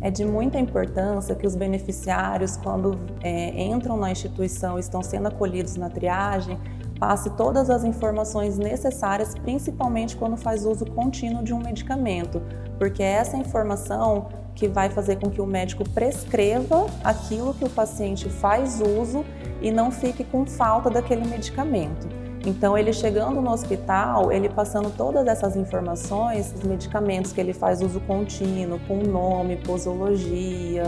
É de muita importância que os beneficiários, quando entram na instituição e estão sendo acolhidos na triagem, passe todas as informações necessárias, principalmente quando faz uso contínuo de um medicamento, porque é essa informação que vai fazer com que o médico prescreva aquilo que o paciente faz uso e não fique com falta daquele medicamento. Então, ele chegando no hospital, ele passando todas essas informações, os medicamentos que ele faz uso contínuo, com nome, posologia,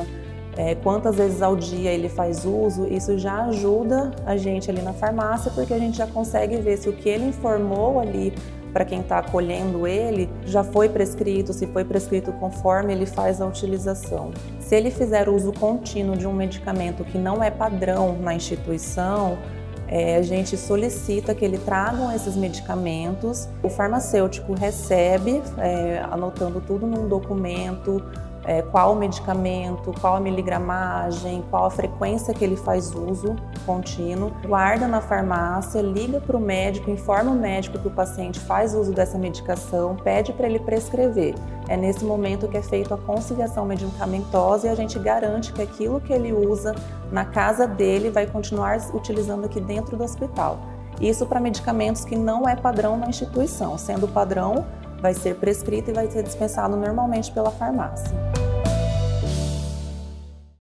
quantas vezes ao dia ele faz uso, isso já ajuda a gente ali na farmácia, porque a gente já consegue ver se o que ele informou ali para quem está acolhendo ele já foi prescrito, se foi prescrito conforme ele faz a utilização. Se ele fizer uso contínuo de um medicamento que não é padrão na instituição, a gente solicita que ele tragam esses medicamentos. O farmacêutico recebe, anotando tudo num documento, qual o medicamento, qual a miligramagem, qual a frequência que ele faz uso contínuo, guarda na farmácia, liga para o médico, informa o médico que o paciente faz uso dessa medicação, pede para ele prescrever. É nesse momento que é feita a conciliação medicamentosa e a gente garante que aquilo que ele usa na casa dele vai continuar utilizando aqui dentro do hospital. Isso para medicamentos que não é padrão na instituição, sendo padrão vai ser prescrito e vai ser dispensado normalmente pela farmácia.